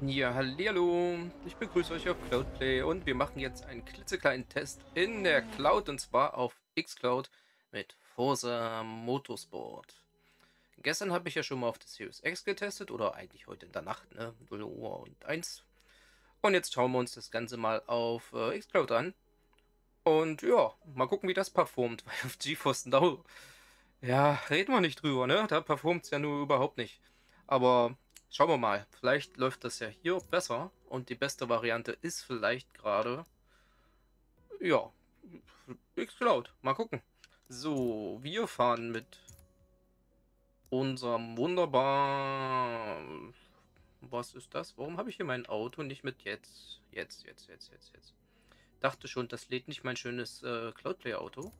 Ja, hallo, ich begrüße euch auf Cloudplay und wir machen jetzt einen klitzekleinen Test in der Cloud und zwar auf xCloud mit Forza Motorsport. Gestern habe ich ja schon mal auf der Series X getestet oder eigentlich heute in der Nacht, ne, 0 Uhr und 1. Und jetzt schauen wir uns das Ganze mal auf xCloud an und ja, mal gucken, wie das performt, weil auf GeForce Now, ja, reden wir nicht drüber, ne, da performt es ja nur überhaupt nicht, aber... Schauen wir mal, vielleicht läuft das ja hier besser und die beste Variante ist vielleicht gerade, ja, xCloud, mal gucken. So, wir fahren mit unserem wunderbaren, was ist das? Warum habe ich hier mein Auto nicht mit jetzt? Dachte schon, das lädt nicht mein schönes Cloudplay-Auto.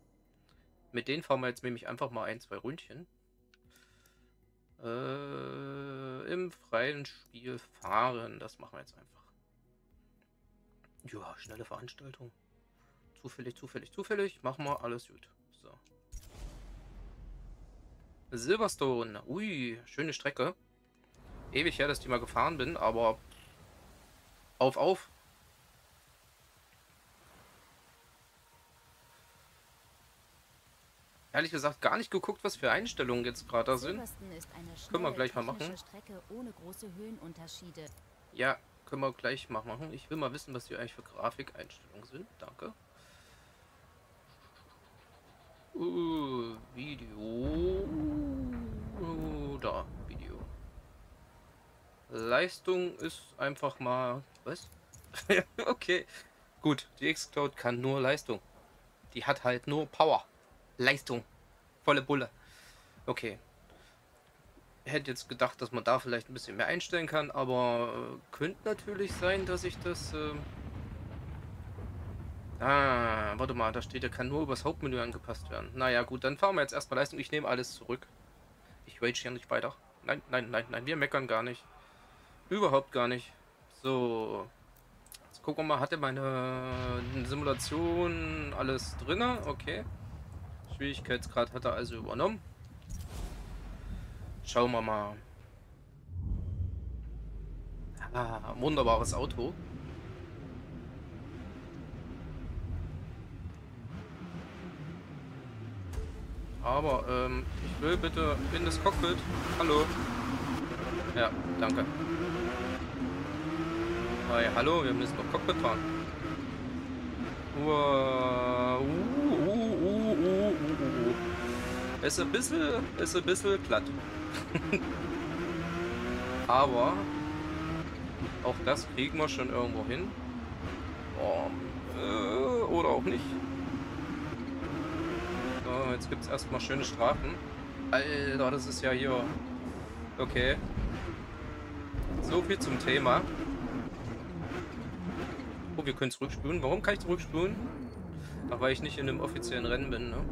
Mit denen fahren wir jetzt nämlich einfach mal ein, zwei Ründchen. Im freien Spiel fahren. Das machen wir jetzt einfach. Ja, schnelle Veranstaltung. Zufällig. Machen wir alles gut. So. Silverstone. Ui, schöne Strecke. Ewig her, dass ich mal gefahren bin, aber auf. Ehrlich gesagt gar nicht geguckt, was für Einstellungen jetzt gerade da sind. Können wir gleich mal machen. Ja, können wir gleich mal machen. Ich will mal wissen, was hier eigentlich für Grafikeinstellungen sind. Danke. Video. Da, Video. Leistung ist einfach mal... Was? Okay. Gut, die xCloud kann nur Leistung. Die hat halt nur Power. Leistung. Volle Bulle. Okay. Hätte jetzt gedacht, dass man da vielleicht ein bisschen mehr einstellen kann, aber könnte natürlich sein, dass ich das... warte mal, da steht, der kann nur übers Hauptmenü angepasst werden. Naja, gut, dann fahren wir jetzt erstmal Leistung. Ich nehme alles zurück. Ich rage hier nicht weiter. Nein, wir meckern gar nicht. Überhaupt gar nicht. So. Jetzt gucken wir mal, hatte meine Simulation alles drin? Okay. Schwierigkeitsgrad hat er also übernommen. Schauen wir mal. Ah, wunderbares Auto. Aber ich will bitte in das Cockpit. Hallo. Ja, danke. Hey, hallo, wir müssen noch Cockpit fahren. Wow. Ist ein bisschen platt. Aber auch das kriegen wir schon irgendwo hin. Oder auch nicht. So, jetzt gibt es erstmal schöne Strafen. Alter, das ist ja hier... Okay. So viel zum Thema. Oh, wir können zurückspulen. Warum kann ich zurückspulen? Ach, weil ich nicht in einem offiziellen Rennen bin, ne?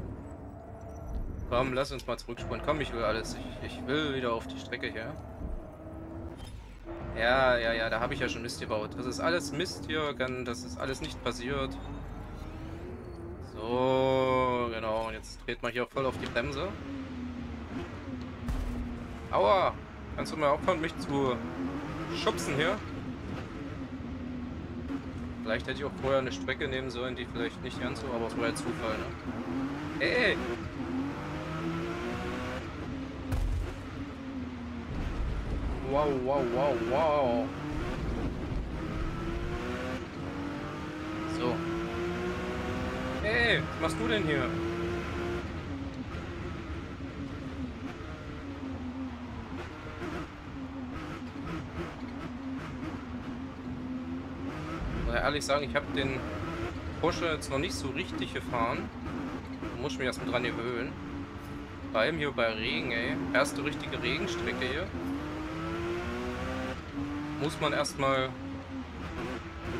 Komm, lass uns mal zurückspulen. Komm, ich will alles. Ich will wieder auf die Strecke hier. Ja, da habe ich ja schon Mist gebaut. Das ist alles Mist hier, das ist alles nicht passiert. So, genau. Und jetzt dreht man hier voll auf die Bremse. Aua! Kannst du mal aufhören, mich zu schubsen hier? Vielleicht hätte ich auch vorher eine Strecke nehmen sollen, die vielleicht nicht ganz so, aber es war ja Zufall, ne? Hey! Wow. So. Hey, was machst du denn hier? Ich muss ehrlich sagen, ich habe den Porsche jetzt noch nicht so richtig gefahren. Da muss ich mich erstmal dran gewöhnen. Vor allem hier bei Regen, ey. Erste richtige Regenstrecke hier. Muss man erstmal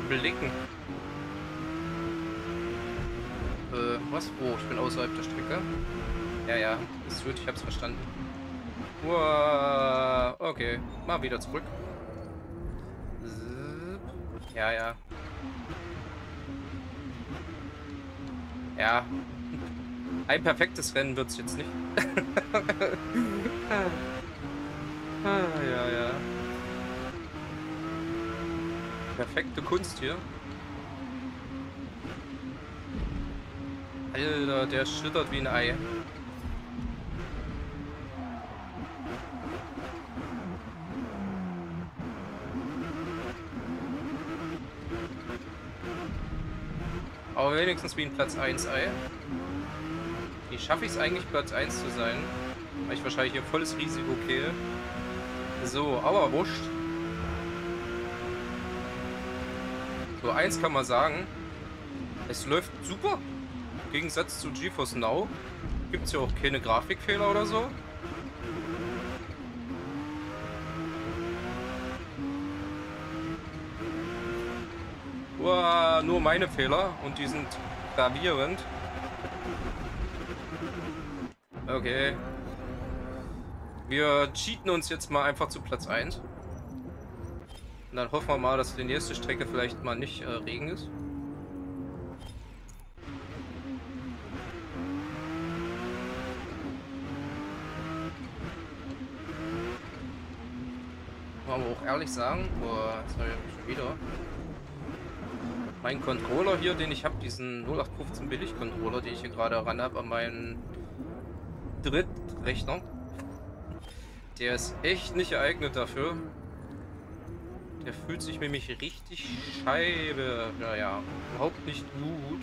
blicken. Was? Oh, ich bin außerhalb der Strecke. Ja, ist gut, ich hab's verstanden. Wow, okay, mal wieder zurück. Ja. Ja. Ein perfektes Rennen wird's jetzt nicht. Ja. Perfekte Kunst hier. Alter, der schüttert wie ein Ei. Aber wenigstens wie ein Platz 1 Ei. Wie schaffe ich es eigentlich, Platz 1 zu sein? Weil ich wahrscheinlich hier volles Risiko kehle. So, aber wurscht. So, eins kann man sagen. Es läuft super. Im Gegensatz zu GeForce Now gibt es ja auch keine Grafikfehler oder so. Uah, nur meine Fehler und die sind gravierend. Okay. Wir cheaten uns jetzt mal einfach zu Platz 1. Und dann hoffen wir mal, dass die nächste Strecke vielleicht mal nicht Regen ist. Wollen wir auch ehrlich sagen, boah, sorry, schon wieder. Mein Controller hier, den ich habe, diesen 0815 Billig-Controller, den ich hier gerade ran habe an meinen Drittrechner. Der ist echt nicht geeignet dafür. Der fühlt sich nämlich richtig scheibe. Naja, überhaupt nicht gut.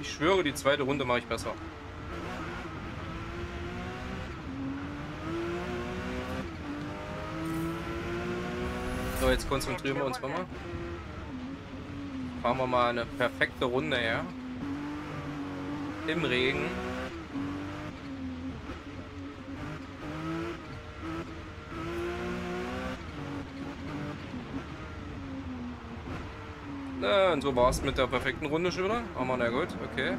Ich schwöre, die zweite Runde mache ich besser. So, jetzt konzentrieren wir uns mal. Fahren wir mal eine perfekte Runde her. Im Regen. Na, und so war es mit der perfekten Runde schon wieder. Aber na gut, okay.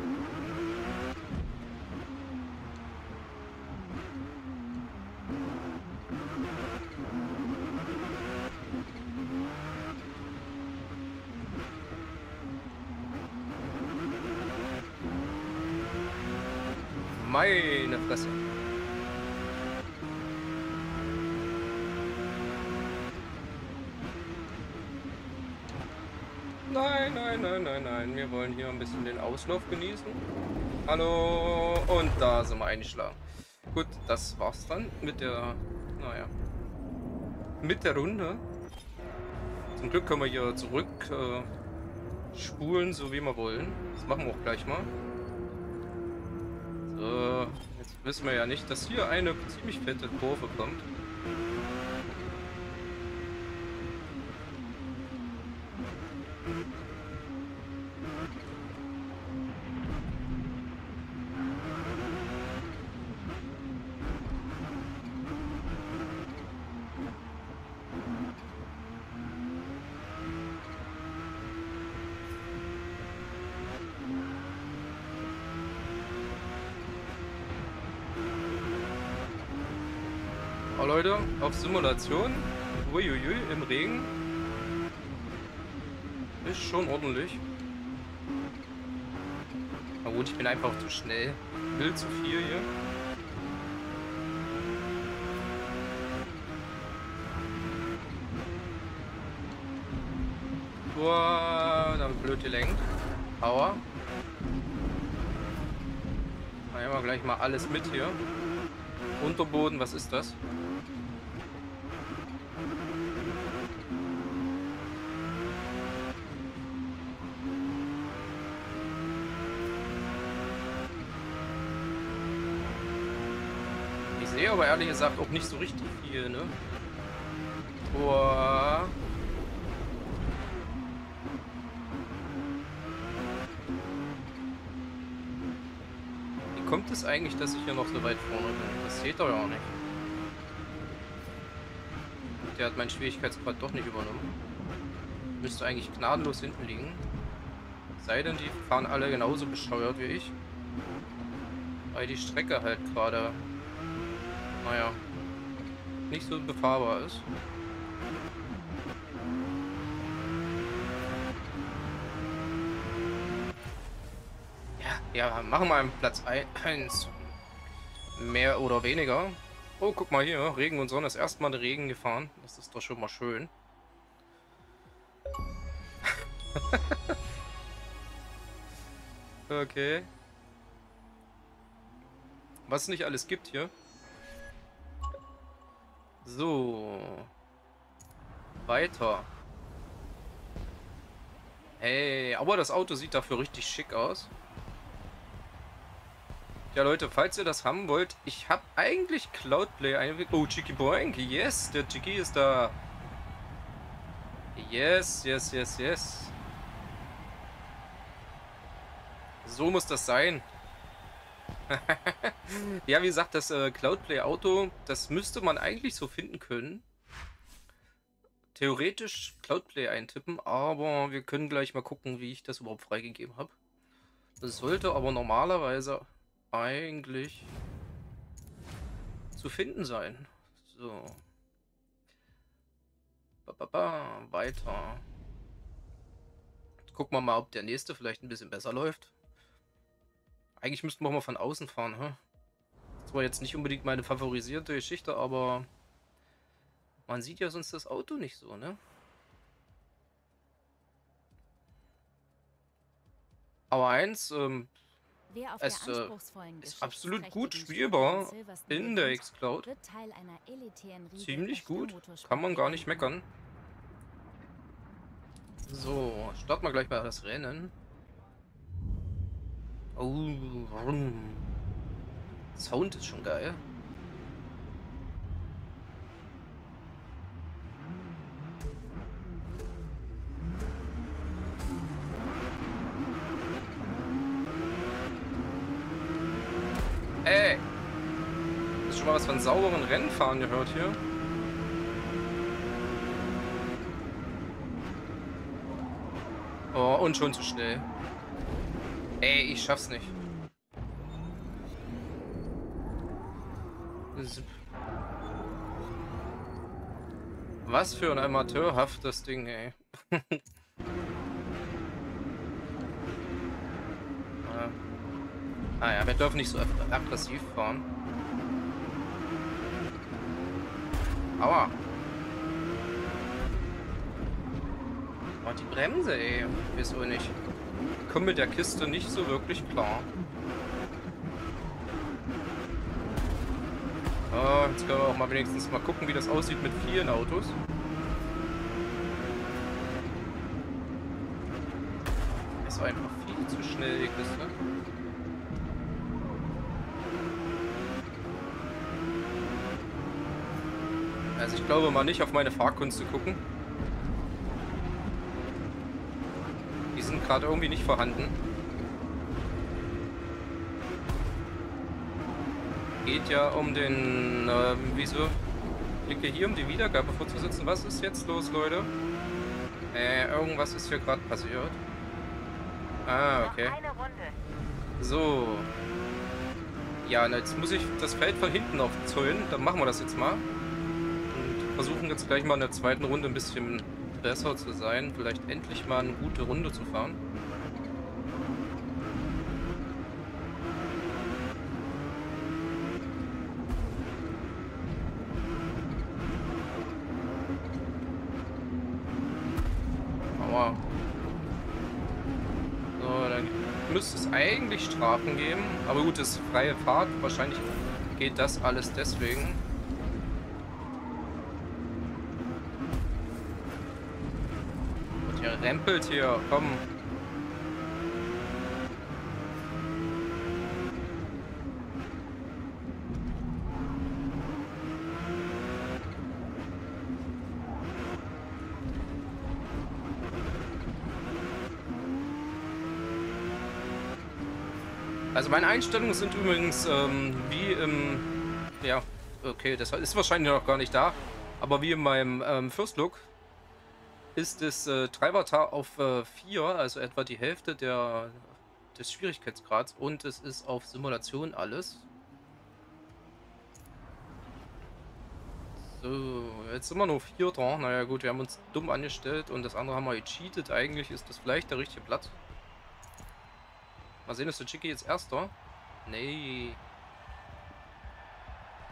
Meine Fresse. Nein, nein, nein, nein, nein. Wir wollen hier ein bisschen den Auslauf genießen. Hallo. Und da sind wir eingeschlagen. Gut, das war's dann mit der, naja, mit der Runde. Zum Glück können wir hier zurück spulen, so wie wir wollen. Das machen wir auch gleich mal. Jetzt wissen wir ja nicht, dass hier eine ziemlich fette Kurve kommt. Leute, auf Simulation, uiuiui, im Regen, ist schon ordentlich. Na gut, ich bin einfach zu schnell, will zu viel hier. Boah, dann blöd gelenkt. Aua. Dann nehmen wir gleich mal alles mit hier. Unterboden, was ist das? Aber ehrlich gesagt auch nicht so richtig viel, ne? Boah. Wie kommt es eigentlich, dass ich hier noch so weit vorne bin? Das seht ihr ja auch nicht. Der hat meinen Schwierigkeitsgrad doch nicht übernommen. Müsste eigentlich gnadenlos hinten liegen. Sei denn, die fahren alle genauso bescheuert wie ich. Weil die Strecke halt gerade, naja, nicht so befahrbar ist. Ja, Ja, machen wir einen Platz 1. Mehr oder weniger. Oh, guck mal hier. Regen und Sonne. Ist erstmal der Regen gefahren. Das ist doch schon mal schön. Okay. Was es nicht alles gibt hier. So. Weiter. Hey, aber das Auto sieht dafür richtig schick aus. Ja, Leute, falls ihr das haben wollt, ich habe eigentlich Cloudplay eingewickelt. Oh, Chicky Boink, yes, der Chicky ist da. Yes, yes, yes, yes. So muss das sein. Ja, wie gesagt, das Cloudplay-Auto, das müsste man eigentlich so finden können. Theoretisch Cloudplay eintippen, aber wir können gleich mal gucken, wie ich das überhaupt freigegeben habe. Das sollte aber normalerweise eigentlich zu finden sein. So. Ba, ba, ba, weiter. Jetzt gucken wir mal, ob der nächste vielleicht ein bisschen besser läuft. Eigentlich müssten wir auch mal von außen fahren. Hä? Das war jetzt nicht unbedingt meine favorisierte Geschichte, aber man sieht ja sonst das Auto nicht so, ne? Aber eins, es ist absolut gut spielbar in der xCloud. Ziemlich gut, kann man gar nicht meckern. So, starten wir gleich mal das Rennen. Oh, Sound ist schon geil. Ey! Hast du schon mal was von sauberen Rennfahren gehört hier? Oh, und schon zu schnell. Ey, ich schaff's nicht. Was für ein amateurhaftes Ding, ey. Ah ja, wir dürfen nicht so aggressiv fahren. Aua. Oh, die Bremse, ey. Wieso wohl nicht? Ich komme mit der Kiste nicht so wirklich klar. Oh, jetzt können wir auch mal wenigstens mal gucken, wie das aussieht mit vielen Autos. Das war einfach viel zu schnell, die Kiste. Also ich glaube mal nicht auf meine Fahrkunst zu gucken. Die sind gerade irgendwie nicht vorhanden. Geht ja um den... wieso? Klicke hier, um die Wiedergabe vorzusetzen. Was ist jetzt los, Leute? Irgendwas ist hier gerade passiert. Ah, okay. So. Ja, jetzt muss ich das Feld von hinten aufzäunen. Dann machen wir das jetzt mal. Versuchen jetzt gleich mal in der zweiten Runde ein bisschen besser zu sein. Vielleicht endlich mal eine gute Runde zu fahren. Aua. So, dann müsste es eigentlich Strafen geben. Aber gut, das ist freie Fahrt. Wahrscheinlich geht das alles deswegen. Rempelt hier, komm. Also meine Einstellungen sind übrigens wie im... Ja, okay, das ist wahrscheinlich noch gar nicht da. Aber wie in meinem First Look ist das Treibertar auf 4, also etwa die Hälfte des Schwierigkeitsgrads, und es ist auf Simulation alles. So, jetzt sind wir nur 4. Naja gut, wir haben uns dumm angestellt und das andere haben wir gecheatet. Eigentlich ist das vielleicht der richtige Platz. Mal sehen, ist der Chicky jetzt Erster? Nee.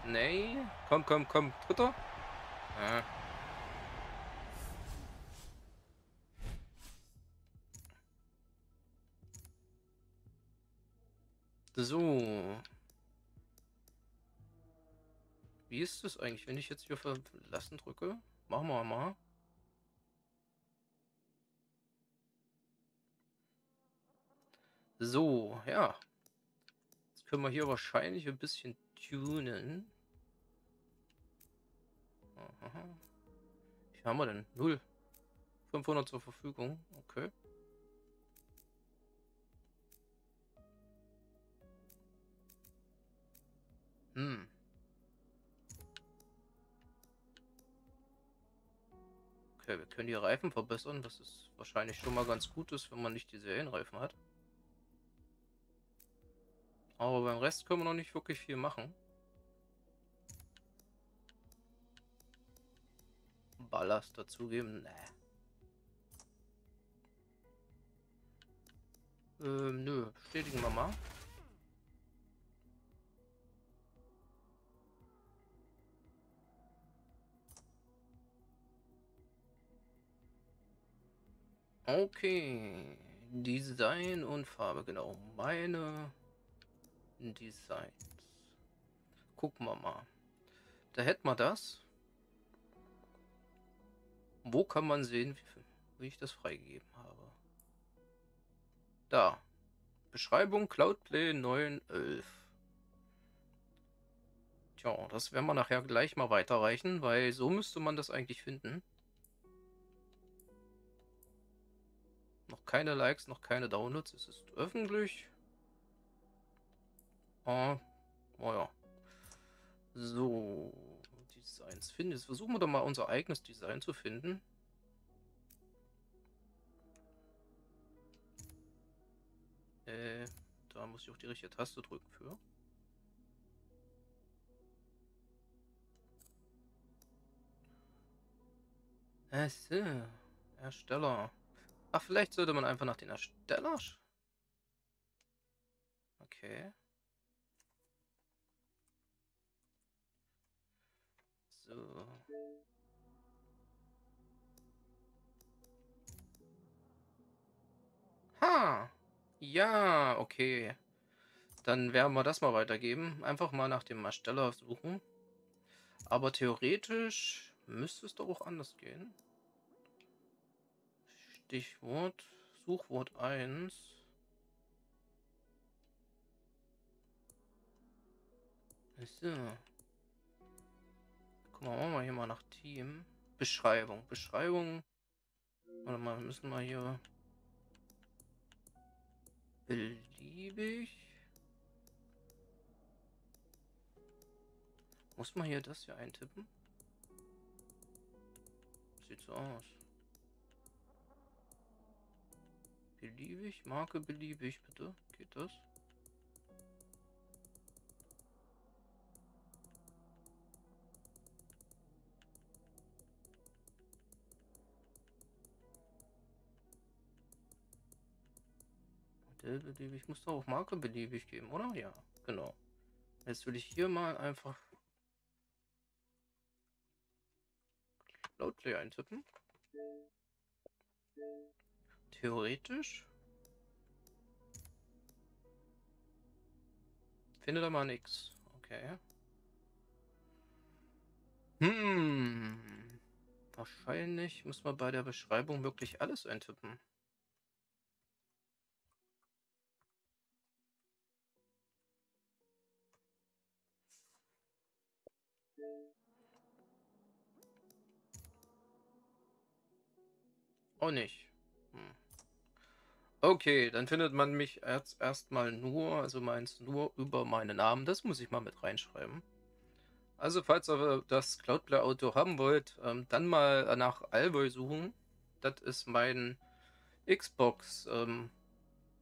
Nee. Komm, komm, komm. Dritter? Ja. So. Wie ist das eigentlich, wenn ich jetzt hier verlassen drücke? Machen wir mal. So, ja. Jetzt können wir hier wahrscheinlich ein bisschen tunen. Aha. Wie haben wir denn? 0. 500 zur Verfügung. Okay. Hm. Okay, wir können die Reifen verbessern, was ist wahrscheinlich schon mal ganz gut ist, wenn man nicht die Serienreifen hat. Aber beim Rest können wir noch nicht wirklich viel machen. Ballast dazugeben, ne. Nö, bestätigen wir mal. Okay, Design und Farbe, genau, meine Designs. Gucken wir mal. Da hätten wir das. Wo kann man sehen, wie ich das freigegeben habe? Da. Beschreibung Cloudplay 9.11. Tja, das werden wir nachher gleich mal weiterreichen, weil so müsste man das eigentlich finden. Noch keine Likes, noch keine Downloads. Es ist öffentlich. Ah, oh ja. So, Designs finden. Jetzt versuchen wir doch mal unser eigenes Design zu finden. Da muss ich auch die richtige Taste drücken für. Ach so, Ersteller. Ach, vielleicht sollte man einfach nach den Ersteller. Okay. So. Ha! Ja, okay. Dann werden wir das mal weitergeben. Einfach mal nach dem Ersteller suchen. Aber theoretisch müsste es doch auch anders gehen. Stichwort, Suchwort 1. So. Gucken wir mal hier mal nach Team. Beschreibung. Beschreibung. Warte mal, müssen wir hier beliebig. Muss man hier das hier eintippen? Sieht so aus. Beliebig, Marke beliebig, bitte. Geht das? Modell beliebig, muss doch auch Marke beliebig geben, oder? Ja, genau. Jetzt will ich hier mal einfach Cloudplay eintippen. Theoretisch finde da mal nichts. Okay. Hm. Wahrscheinlich muss man bei der Beschreibung wirklich alles eintippen. Auch nicht. Hm. Okay, dann findet man mich erstmal nur, also meins nur über meinen Namen. Das muss ich mal mit reinschreiben. Also falls ihr das Cloudplay-Auto haben wollt, dann mal nach Alboy suchen. Das ist mein Xbox,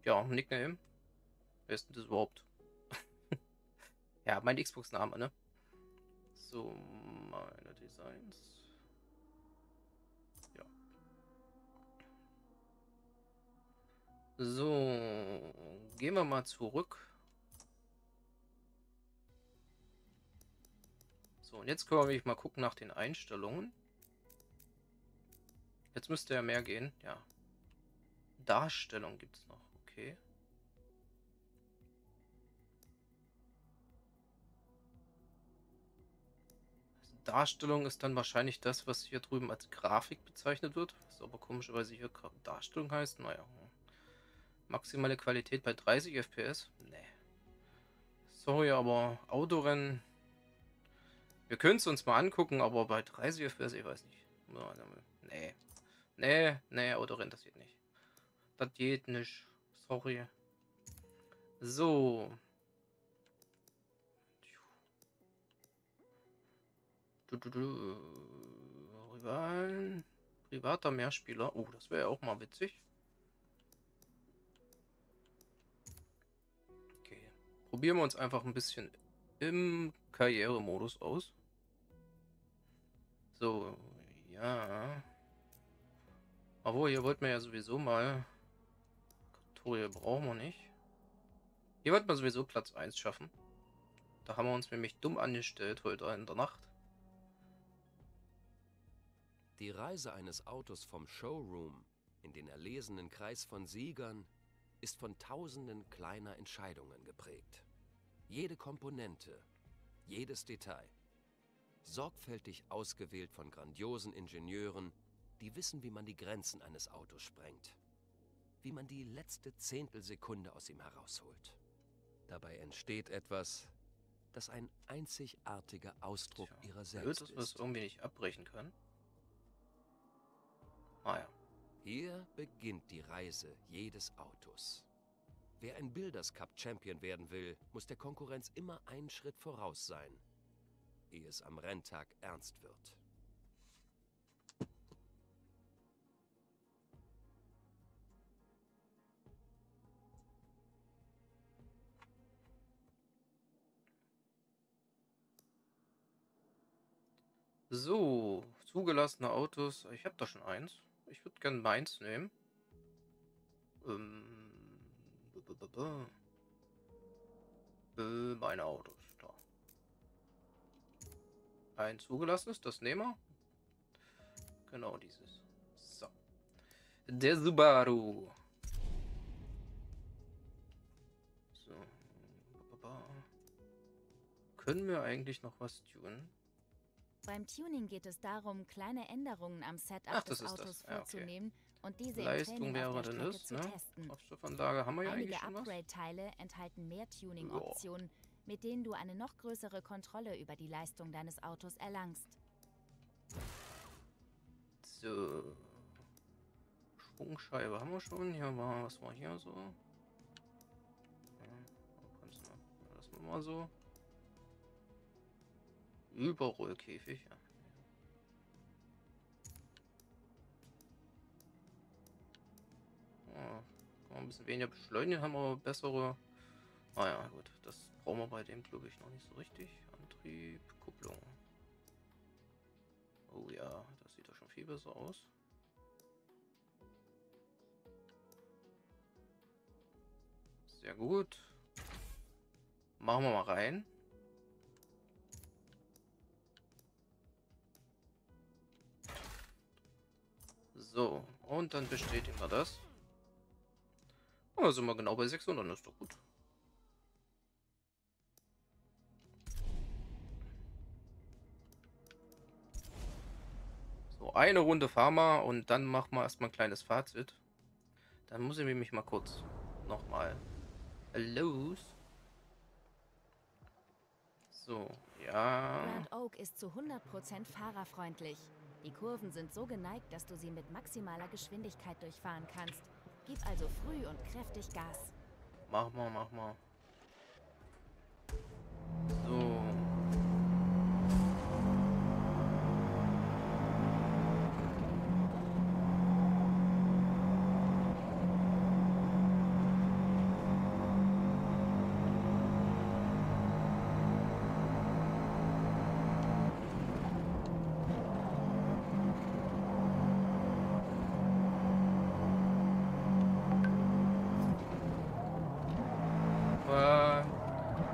ja, Nickname. Wer ist denn das überhaupt? Ja, mein Xbox-Name, ne? So, meine Designs. So, gehen wir mal zurück. So, und jetzt können wir mal gucken nach den Einstellungen. Jetzt müsste ja mehr gehen, ja. Darstellung gibt es noch, okay. Also Darstellung ist dann wahrscheinlich das, was hier drüben als Grafik bezeichnet wird. Was aber komischerweise hier Darstellung heißt. Naja. Maximale Qualität bei 30 FPS? Nee. Sorry, aber Autorennen. Wir können es uns mal angucken, aber bei 30 FPS, ich weiß nicht. Nee. Nee, nee, Autorennen, das geht nicht. Das geht nicht. Sorry. So. Rivalen. Privater Mehrspieler. Oh, das wäre ja auch mal witzig. Okay. Probieren wir uns einfach ein bisschen im Karrieremodus aus. So, ja. Obwohl, hier wollten wir ja sowieso mal... brauchen wir nicht. Hier wollten wir sowieso Platz 1 schaffen. Da haben wir uns nämlich dumm angestellt heute in der Nacht. Die Reise eines Autos vom Showroom in den erlesenen Kreis von Siegern ist von tausenden kleiner Entscheidungen geprägt. Jede Komponente, jedes Detail, sorgfältig ausgewählt von grandiosen Ingenieuren, die wissen, wie man die Grenzen eines Autos sprengt. Wie man die letzte Zehntelsekunde aus ihm herausholt. Dabei entsteht etwas, das ein einzigartiger Ausdruck ihrer selbst ist. Was irgendwie nicht abbrechen kann. Naja. Hier beginnt die Reise jedes Autos. Wer ein Builders Cup Champion werden will, muss der Konkurrenz immer einen Schritt voraus sein, ehe es am Renntag ernst wird. So, zugelassene Autos. Ich habe da schon eins. Ich würde gerne meins nehmen. Meine Autos. Da. Ein zugelassenes, das nehmen wir. Genau dieses. So. Der Subaru. So. Können wir eigentlich noch was tunen? Beim Tuning geht es darum, kleine Änderungen am Setup des Autos vorzunehmen und diese in Training auf der Strecke zu testen. Aufstoffanlage haben wir ja eigentlich schon was. Einige Upgrade-Teile enthalten mehr Tuning-Optionen, mit denen du eine noch größere Kontrolle über die Leistung deines Autos erlangst. So. Schwungscheibe haben wir schon. Hier war, was war hier so? Ja, lassen wir mal so. Überrollkäfig, ja. Ja, kann man ein bisschen weniger beschleunigen, haben aber bessere. Naja, gut, das brauchen wir bei dem, glaube ich, noch nicht so richtig. Antrieb, Kupplung. Oh ja, das sieht doch schon viel besser aus. Sehr gut. Machen wir mal rein. So, und dann bestätigen wir das. Oh, sind wir genau bei 600, ist doch gut. So, eine Runde fahren wir und dann machen wir erstmal ein kleines Fazit. Dann muss ich mich mal kurz nochmal los. So, ja. Grand Oak ist zu 100% fahrerfreundlich. Die Kurven sind so geneigt, dass du sie mit maximaler Geschwindigkeit durchfahren kannst. Gib also früh und kräftig Gas. Mach mal, mach mal. So.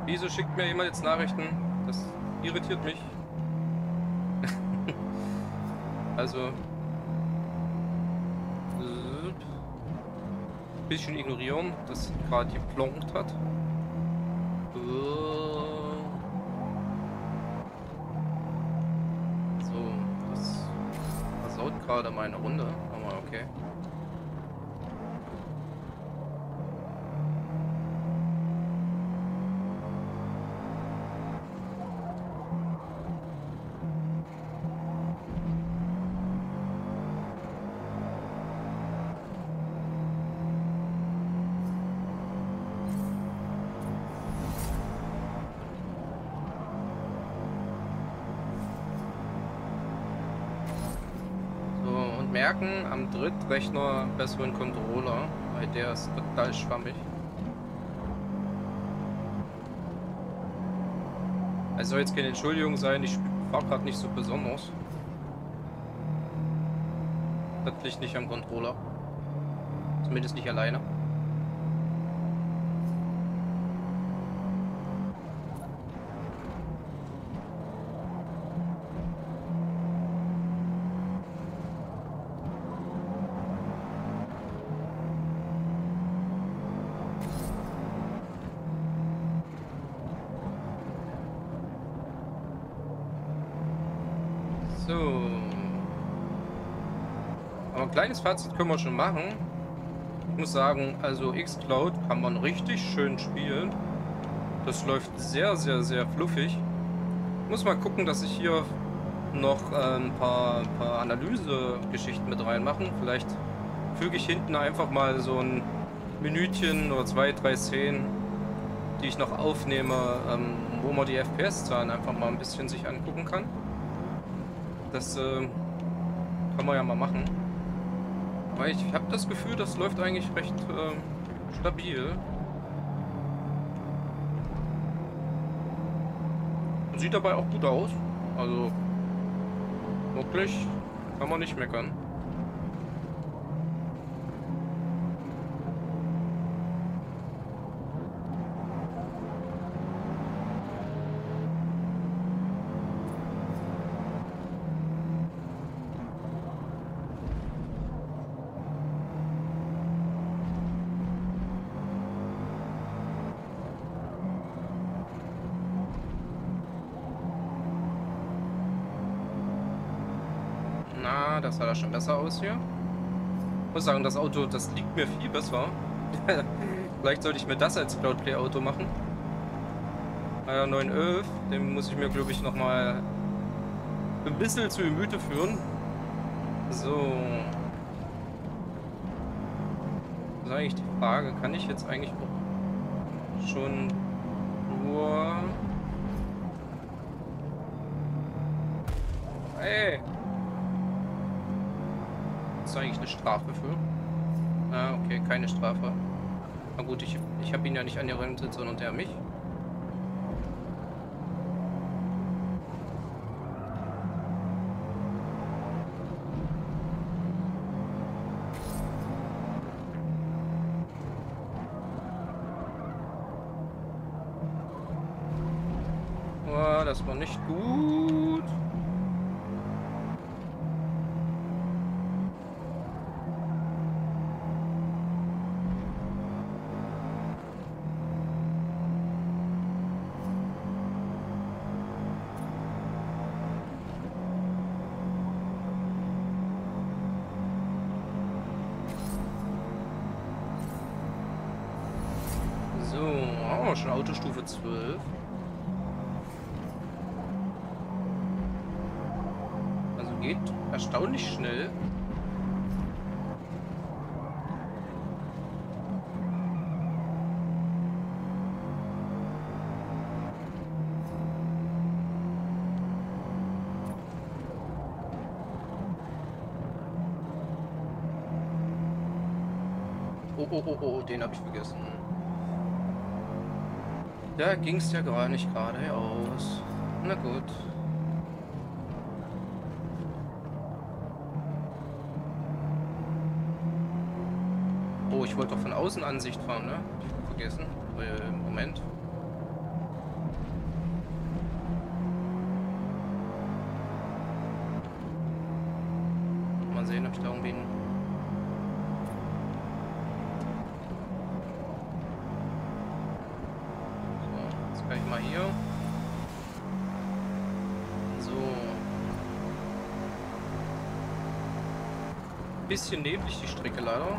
Wieso schickt mir jemand jetzt Nachrichten? Das irritiert mich. Also... bisschen ignorieren, dass gerade geplonkt hat. So, das versaut gerade meine Runde, aber okay. Am Drittrechner besseren Controller, weil der ist total schwammig. Es soll jetzt keine Entschuldigung sein, ich fahre gerade nicht so besonders. Das liegt nicht am Controller. Zumindest nicht alleine. Kleines Fazit können wir schon machen. Ich muss sagen, also xCloud kann man richtig schön spielen. Das läuft sehr, sehr, sehr fluffig. Muss mal gucken, dass ich hier noch ein paar Analyse-Geschichten mit reinmache. Vielleicht füge ich hinten einfach mal so ein Minütchen oder 2, 3 Szenen, die ich noch aufnehme, wo man die FPS-Zahlen einfach mal ein bisschen sich angucken kann. Das kann man ja mal machen. Weil ich habe das Gefühl, das läuft eigentlich recht stabil. Sieht dabei auch gut aus. Also wirklich kann man nicht meckern. Das sah da schon besser aus hier. Ich muss sagen, das Auto, das liegt mir viel besser. Vielleicht sollte ich mir das als Cloudplay-Auto machen. 911, den muss ich mir, glaube ich, nochmal ein bisschen zu Gemüte führen. So. Das ist eigentlich die Frage, kann ich jetzt eigentlich auch schon nur... Hey! Ist eigentlich eine Strafe für? Ah, okay, keine Strafe. Na gut, ich habe ihn ja nicht angerannt, sondern der mich. Oh, das war nicht gut. Schon Autostufe 12. Also geht erstaunlich schnell. Oh, den habe ich vergessen. Da ging es ja gar nicht geradeaus. Na gut. Oh, ich wollte doch von Außenansicht fahren, ne? Ich vergessen. Moment. Mal sehen, ob ich da irgendwie einen so, jetzt kann ich mal hier. So. Bisschen neblig die Strecke leider.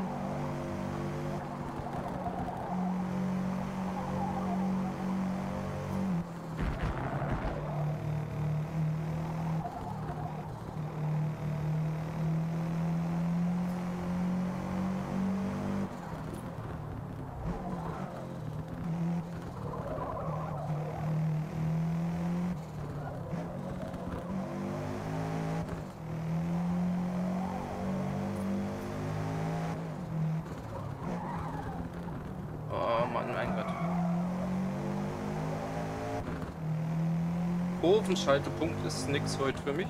Kurvenschaltepunkt ist nix heute für mich.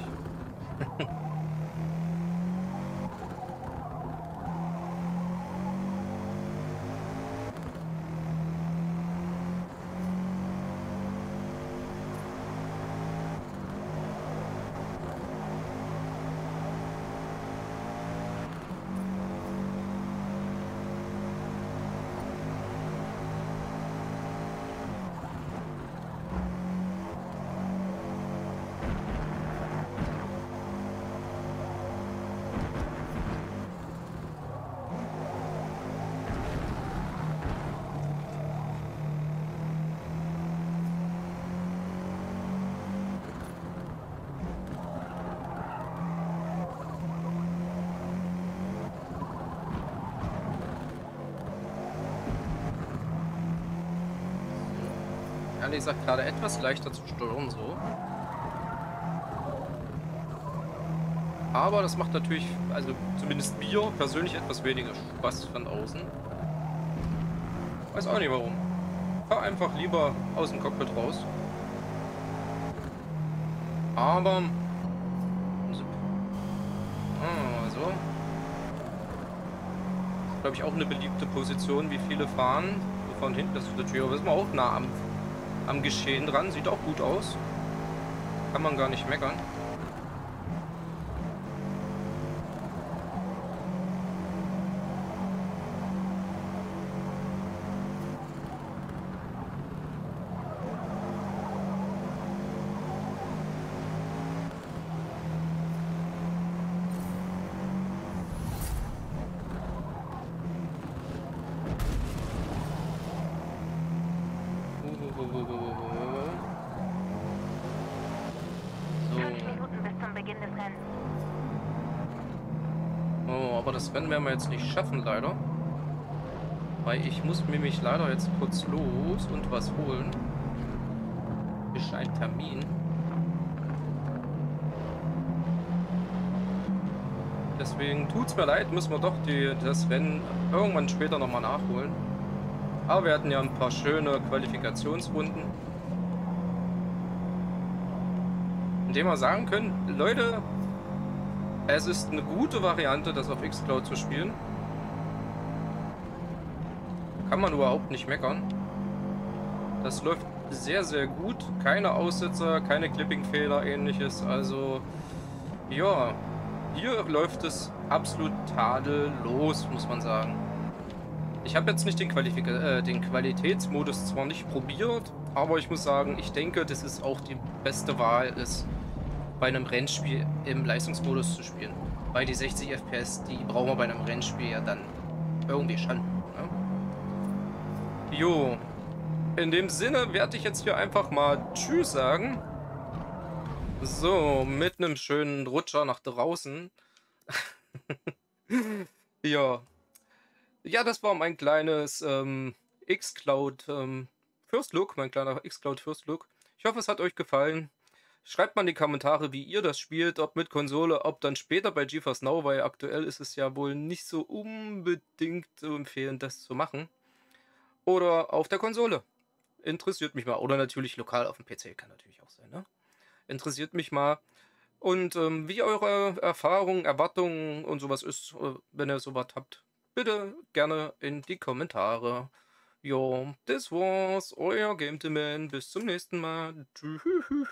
Ich sage gerade etwas leichter zu steuern so. Aber das macht natürlich, also zumindest mir persönlich etwas weniger Spaß von außen. Weiß auch nicht warum. Fahr einfach lieber aus dem Cockpit raus. Aber so. Das ist, glaube ich, auch eine beliebte Position, wie viele fahren. So von hinten, das ist die Tür, aber das ist man auch nah am Geschehen dran. Sieht auch gut aus. Kann man gar nicht meckern. Das Rennen werden wir jetzt nicht schaffen, leider. Weil ich muss nämlich leider jetzt kurz los und was holen. Ist ein Termin. Deswegen tut's mir leid, müssen wir doch das Rennen irgendwann später nochmal nachholen. Aber wir hatten ja ein paar schöne Qualifikationsrunden. Indem wir sagen können, Leute, es ist eine gute Variante, das auf xCloud zu spielen. Kann man überhaupt nicht meckern. Das läuft sehr, sehr gut. Keine Aussetzer, keine Clipping-Fehler, ähnliches. Also, ja, hier läuft es absolut tadellos, muss man sagen. Ich habe jetzt nicht den Qualitätsmodus zwar nicht probiert, aber ich muss sagen, ich denke, das ist auch die beste Wahl, ist bei einem Rennspiel im Leistungsmodus zu spielen. Weil die 60 FPS, die brauchen wir bei einem Rennspiel ja dann irgendwie schon. Ne? Jo. In dem Sinne werde ich jetzt hier einfach mal Tschüss sagen. So, mit einem schönen Rutscher nach draußen. Ja. Ja, das war mein kleines xCloud First Look, mein kleiner xCloud First Look. Ich hoffe, es hat euch gefallen. Schreibt mal in die Kommentare, wie ihr das spielt, ob mit Konsole, ob dann später bei GeForce Now, weil aktuell ist es ja wohl nicht so unbedingt zu empfehlen, das zu machen. Oder auf der Konsole. Interessiert mich mal. Oder natürlich lokal auf dem PC, kann natürlich auch sein, ne? Interessiert mich mal. Und wie eure Erfahrungen, Erwartungen und sowas ist, wenn ihr sowas habt, bitte gerne in die Kommentare. Jo, das war's. Euer Gametleman. Bis zum nächsten Mal. Tschüss.